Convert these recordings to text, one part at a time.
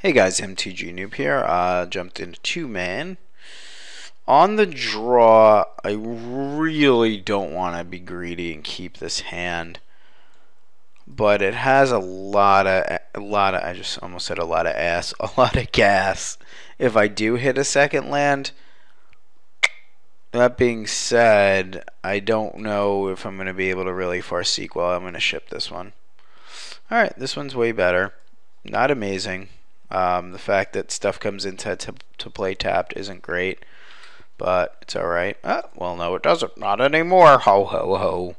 Hey guys, MTG Noob here. Jumped into 2-man. On the draw, I really don't want to be greedy and keep this hand, but it has a lot of. I just almost said a lot of ass, a lot of gas. If I do hit a second land. That being said, I don't know if I'm going to be able to really Far Seek well. I'm going to ship this one. All right, this one's way better. Not amazing. The fact that stuff comes into to play tapped isn't great, but it's all right. Oh, well, no, it doesn't. Not anymore. Ho, ho, ho.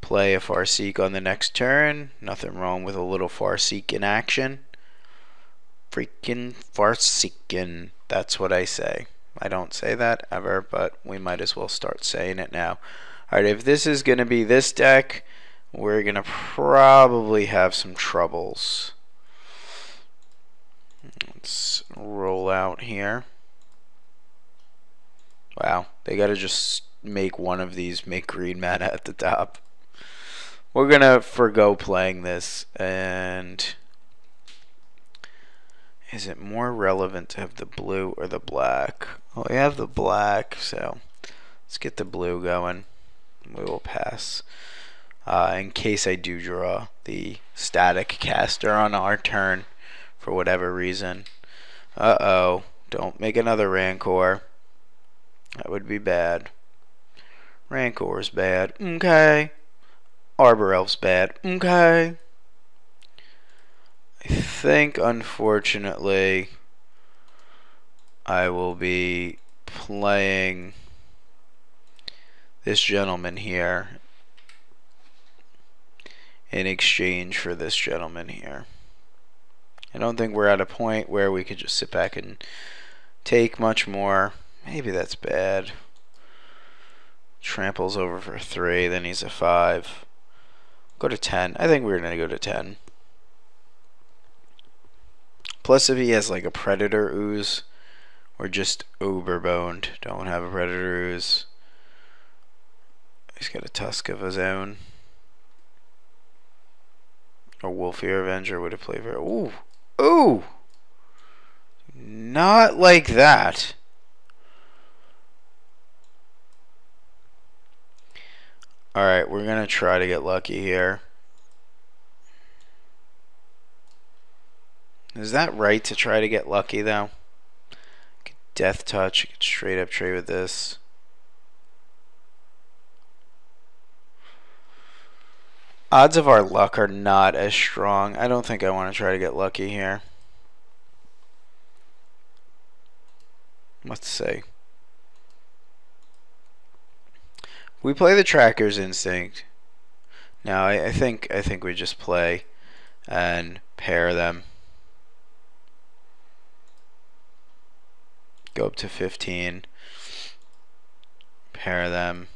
Play a Far Seek on the next turn. Nothing wrong with a little Far Seek in action. Freaking Far Seekin'. That's what I say. I don't say that ever, but we might as well start saying it now. All right, if this is going to be this deck, we're going to probably have some troubles. Let's roll out here. Wow, they got to just make one of these, make green mana at the top. We're going to forgo playing this. And is it more relevant to have the blue or the black? Well, we have the black, so let's get the blue going. We will pass. In case I do draw the Staticaster on our turn for whatever reason. Uh-oh, don't make another Rancor. That would be bad. Rancor's bad, okay. Arbor Elf's bad, okay. I think, unfortunately, I will be playing this gentleman here in exchange for this gentleman here. I don't think we're at a point where we could just sit back and take much more. Maybe that's bad. Tramples over for 3, then he's a 5. Go to 10. I think we're going to go to 10. Plus, if he has like a Predator Ooze, we're just uberboned. Don't have a Predator Ooze. He's got a Tusk of his own. A Wolf Ear Avenger would have played very. Ooh! Ooh! Not like that. Alright, we're gonna try to get lucky here. Is that right to try to get lucky though? Could death touch, could straight up trade with this. Odds of our luck are not as strong. I don't think I want to try to get lucky here. Let's see. We play the Tracker's Instinct. Now I think we just play and pair them. Go up to 15, pair them,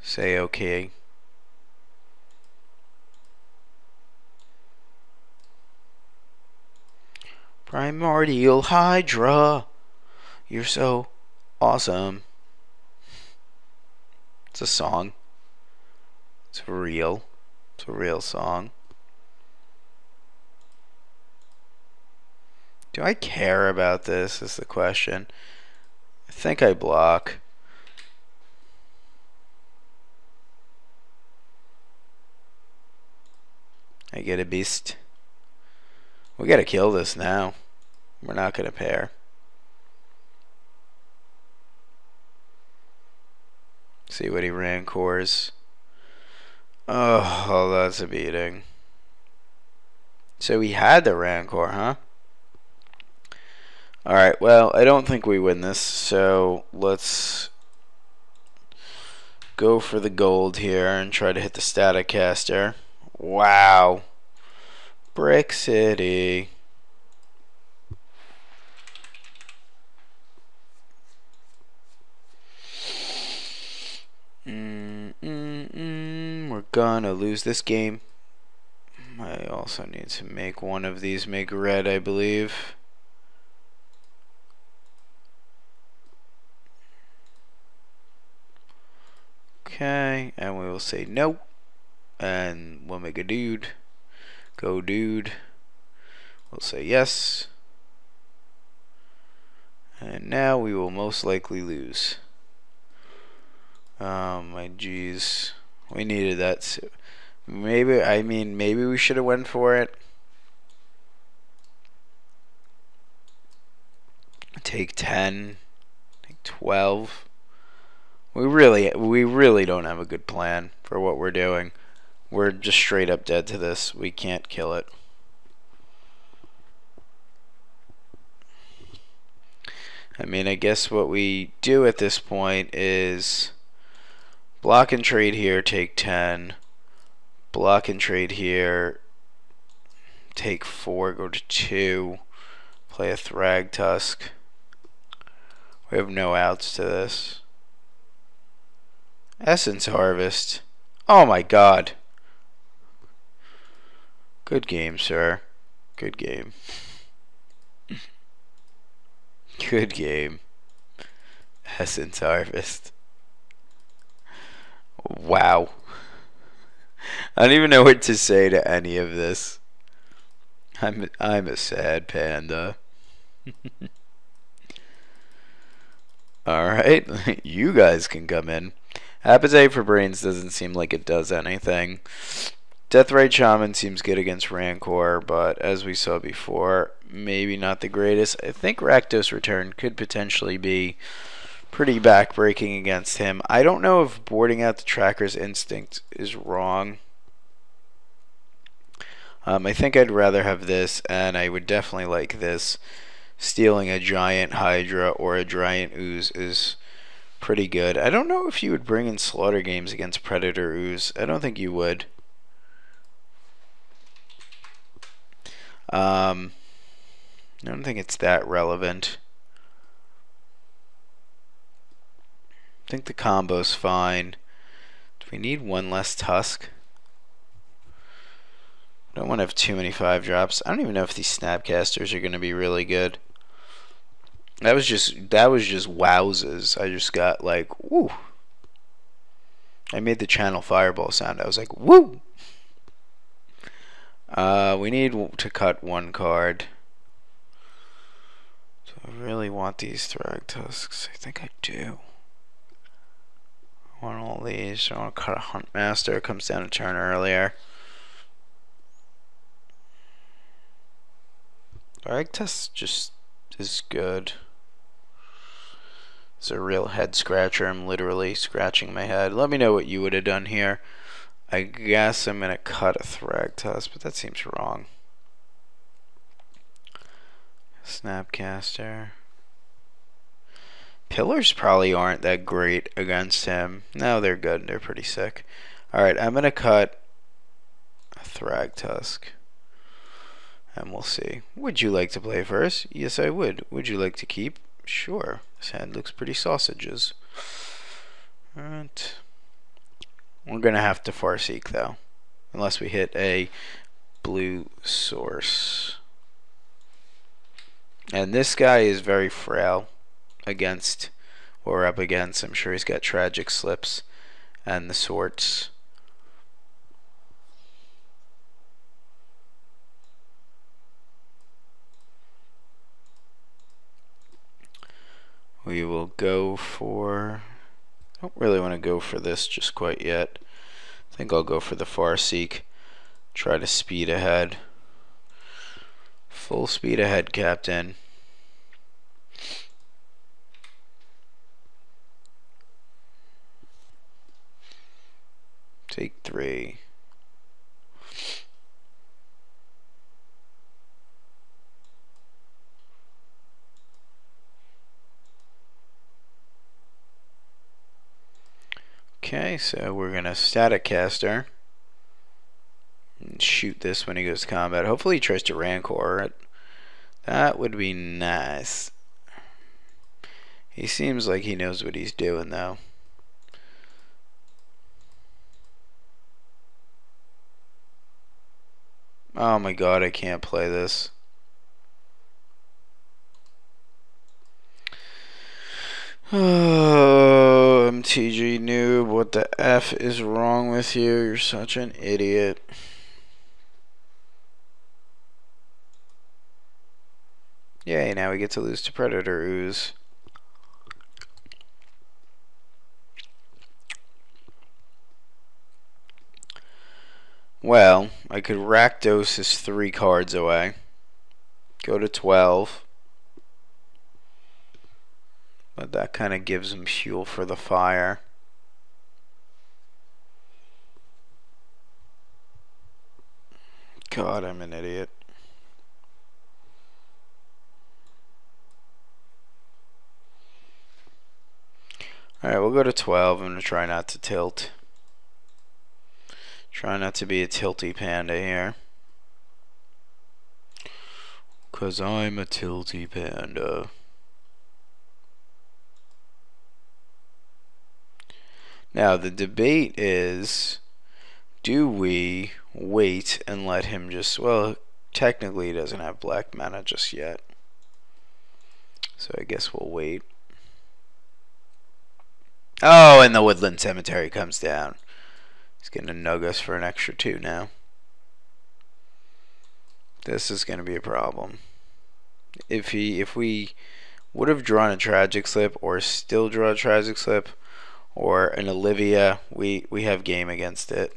say okay. Primordial Hydra, you're so awesome. It's a song. It's real. It's a real song. Do I care about this is the question. I think I block. I get a beast. We gotta kill this now. We're not gonna pair. See what he rancors. Oh, that's a beating. So he had the Rancor, huh? Alright, well, I don't think we win this, so let's go for the gold here and try to hit the Staticaster. Wow. Brick City. We're gonna lose this game. I also need to make one of these make red, I believe. Okay, and we will say no, and we'll make a dude. Go, dude. We'll say yes. And now we will most likely lose. My geez. We needed that. So maybe, I mean, maybe we should have went for it. Take 10. Take 12. We really don't have a good plan for what we're doing. We're just straight up dead to this. We can't kill it. I mean, I guess what we do at this point is block and trade here, take 10. Block and trade here, take 4, go to 2. Play a Thrag Tusk. We have no outs to this. Essence Harvest. Oh my god. Good game, sir. Good game. Good game. Essence Harvest. Wow. I don't even know what to say to any of this. I'm a sad panda. Alright, you guys can come in. Appetite for Brains doesn't seem like it does anything. Deathrite Shaman seems good against Rancor, but as we saw before, maybe not the greatest. I think Rakdos Return could potentially be pretty backbreaking against him. I don't know if boarding out the Tracker's Instinct is wrong. I think I'd rather have this, and I would definitely like this. Stealing a giant Hydra or a giant Ooze is pretty good. I don't know if you would bring in Slaughter Games against Predator Ooze. I don't think you would. I don't think it's that relevant. I think the combo's fine. Do we need one less Tusk? Don't want to have too many 5-drops. I don't even know if these Snapcasters are going to be really good. That was just wowzers. I just got like, woo. I made the channel fireball sound. I was like, woo. We need to cut one card. So I really want these Thrag Tusks. I think I do. I want all these. I want to cut a Huntmaster. It comes down a turn earlier. Thrag Tusk just is good. It's a real head scratcher. I'm literally scratching my head. Let me know what you would have done here. I guess I'm going to cut a Thrag Tusk, but that seems wrong. Snapcaster. Pillars probably aren't that great against him. No, they're good. They're pretty sick. Alright, I'm going to cut a Thrag Tusk. And we'll see. Would you like to play first? Yes, I would. Would you like to keep? Sure. This hand looks pretty sausages. Alright. We're going to have to Far Seek, though. Unless we hit a blue source. And this guy is very frail against what we're up against. I'm sure he's got Tragic Slips and the sorts. We will go for... I don't really want to go for this just quite yet. I think I'll go for the Far Seek. Try to speed ahead. Full speed ahead, Captain. Take 3. Okay, so we're going to Staticaster and shoot this when he goes to combat. Hopefully he tries to Rancor it. That would be nice. He seems like he knows what he's doing, though. Oh my god, I can't play this. Oh, MTG Noob, what the F is wrong with you? You're such an idiot. Yay, now we get to lose to Predator Ooze. Well, I could Rakdos his 3 cards away. Go to 12. But that kind of gives him fuel for the fire. God, I'm an idiot. Alright, we'll go to 12. I'm going to try not to tilt. Try not to be a tilty panda here. 'Cause I'm a tilty panda. Now the debate is, do we wait and let him just, well, technically he doesn't have black mana just yet. So I guess we'll wait. Oh, and the Woodland Cemetery comes down. He's going to nug us for an extra 2 now. This is going to be a problem. If we would have drawn a Tragic Slip, or still draw a Tragic Slip, or an Olivia, we have game against it.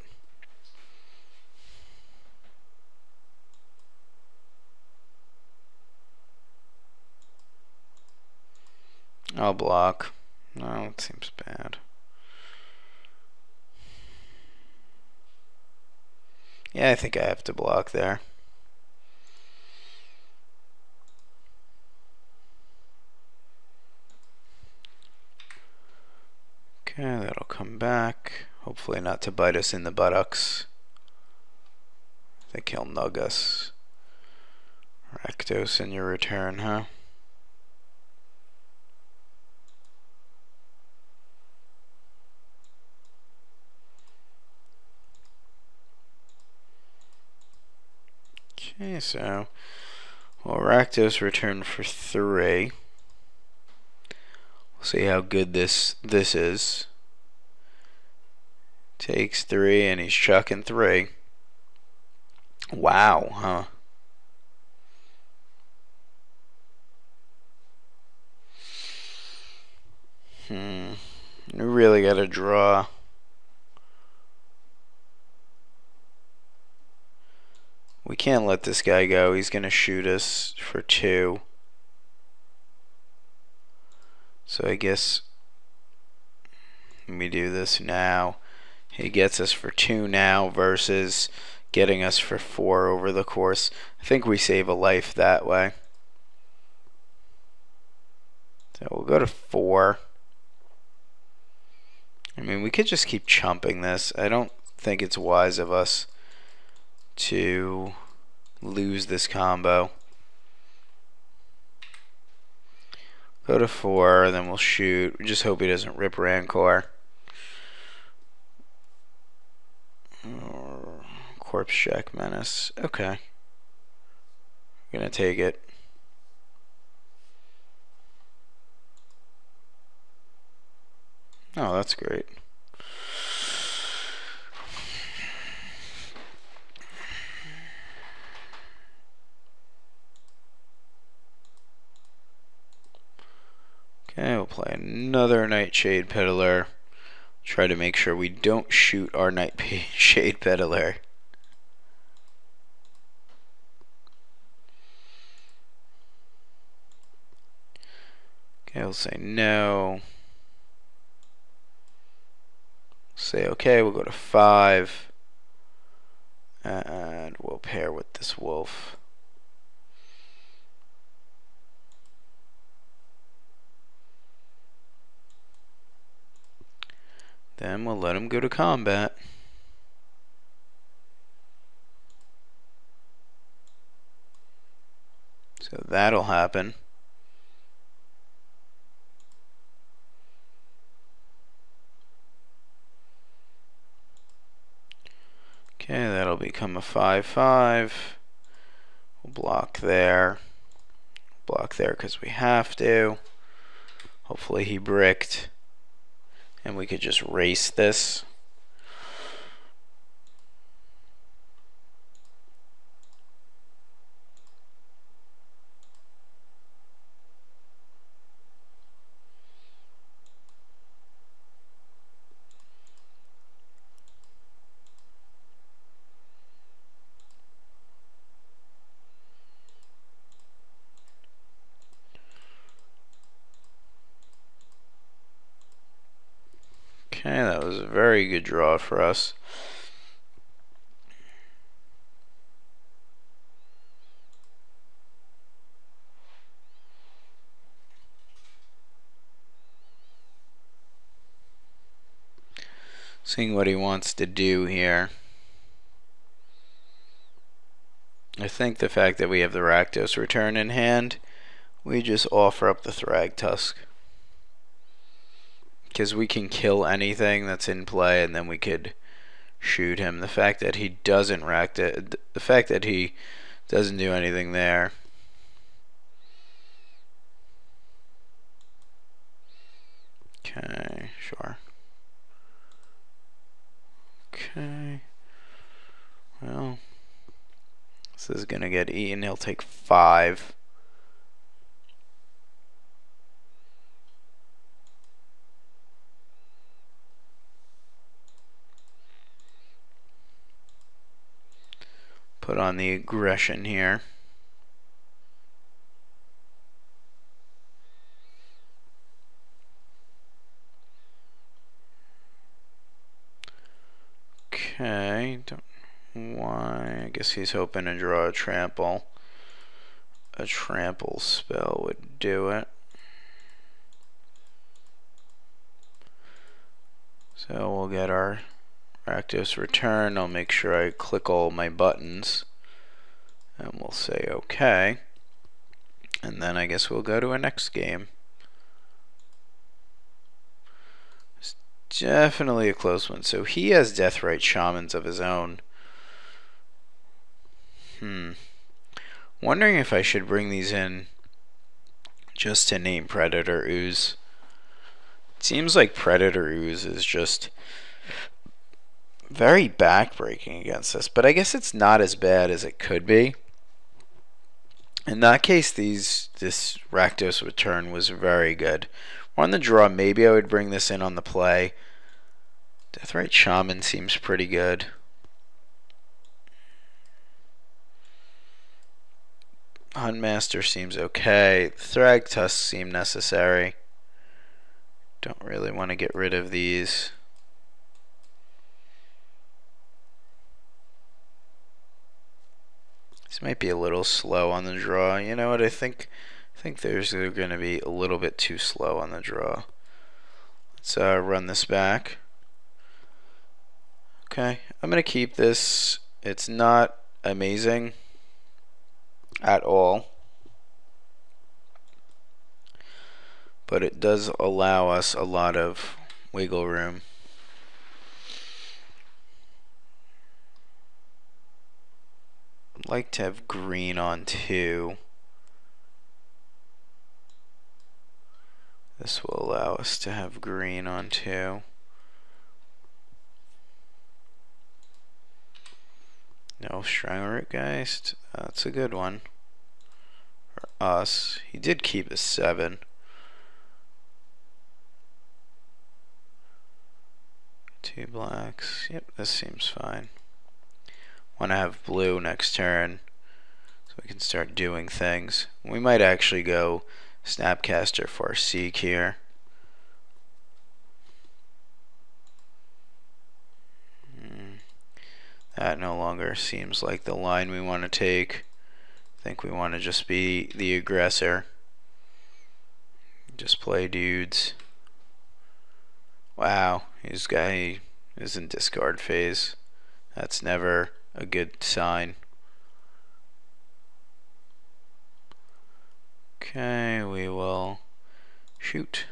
I'll block. No, it seems bad. Yeah, I think I have to block there. Okay, that'll come back. Hopefully not to bite us in the buttocks. I think he'll nug us. Rakdos in your return, huh? Okay, so well, Rakdos return for 3. We'll see how good this is. Takes 3 and he's chucking 3. Wow, huh? You really gotta draw. We can't let this guy go. He's going to shoot us for 2. So I guess we do this now. He gets us for 2 now versus getting us for 4 over the course. I think we save a life that way. So we'll go to 4. I mean, we could just keep chumping this. I don't think it's wise of us to lose this combo. Go to 4, then we'll shoot. We just hope he doesn't rip Rancor. Oh, Corpsejack Menace. Okay. I'm gonna take it. Oh, that's great. Okay, we'll play another Nightshade Peddler. Try to make sure we don't shoot our Nightshade Peddler. Okay, we'll say no. Say okay, we'll go to 5. And we'll pair with this wolf. Then we'll let him go to combat. So that'll happen. Okay, that'll become a 5-5. We'll block there. Block there because we have to. Hopefully he bricked. And we could just race this. was a very good draw for us. Seeing what he wants to do here. I think the fact that we have the Rakdos Return in hand, we just offer up the Thrag Tusk. Because we can kill anything that's in play and then we could shoot him. The fact that he doesn't do anything there. Okay, sure. Okay. Well, this is gonna get eaten. He'll take 5. Put on the aggression here. Okay, don't why. I guess he's hoping to draw a trample. A trample spell would do it. So we'll get our Rakdos Return. I'll make sure I click all my buttons. And we'll say okay. And then I guess we'll go to our next game. Definitely a close one. So he has Deathrite Shamans of his own. Wondering if I should bring these in just to name Predator Ooze. It seems like Predator Ooze is just very backbreaking against us, but I guess it's not as bad as it could be. In that case, this Rakdos Return was very good. On the draw, maybe I would bring this in on the play. Deathrite Shaman seems pretty good. Huntmaster seems okay. Thrag Tusk seem necessary. Don't really want to get rid of these. This might be a little slow on the draw. You know what, I think there's going to be a little bit too slow on the draw. Let's run this back. Okay, I'm going to keep this. It's not amazing at all, but it does allow us a lot of wiggle room. I'd like to have green on too. This will allow us to have green on too. No Strangleroot Geist. That's a good one for us. He did keep a 7. Two blacks. Yep, this seems fine. Want to have blue next turn so we can start doing things. We might actually go Snapcaster Far Seek here. That no longer seems like the line we want to take. I think we want to just be the aggressor. Just play dudes. Wow, this guy is in discard phase. That's never a good sign. Okay, we will shoot.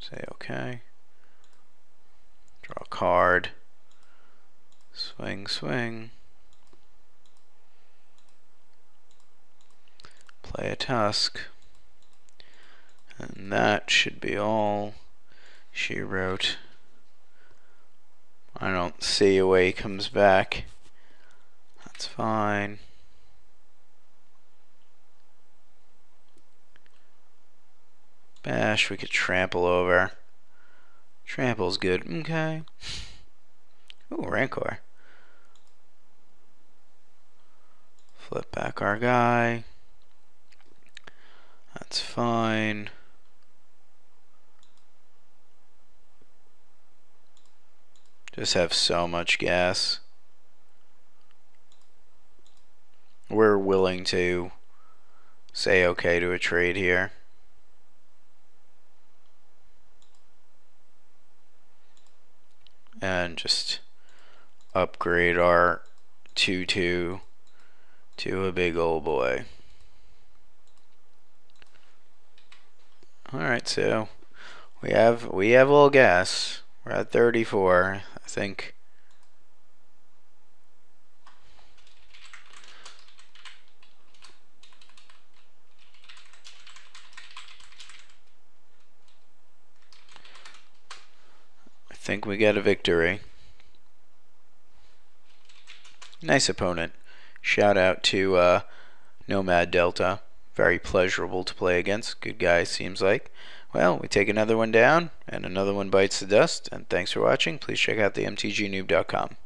Say okay. Draw a card. Swing, swing. Play a Tusk. And that should be all she wrote. I don't see a way he comes back. That's fine. Bash, we could trample over. Trample's good. Okay. Ooh, Rancor. Flip back our guy. That's fine. Just have so much gas. We're willing to say okay to a trade here. And just upgrade our 2/2 to a big old boy. Alright, so we have a little gas. We're at 34, I think. I think we get a victory. Nice opponent. Shout out to Nomad Delta. Very pleasurable to play against. Good guy, seems like. Well, we take another one down, and another one bites the dust. And thanks for watching. Please check out the mtgnoob.com.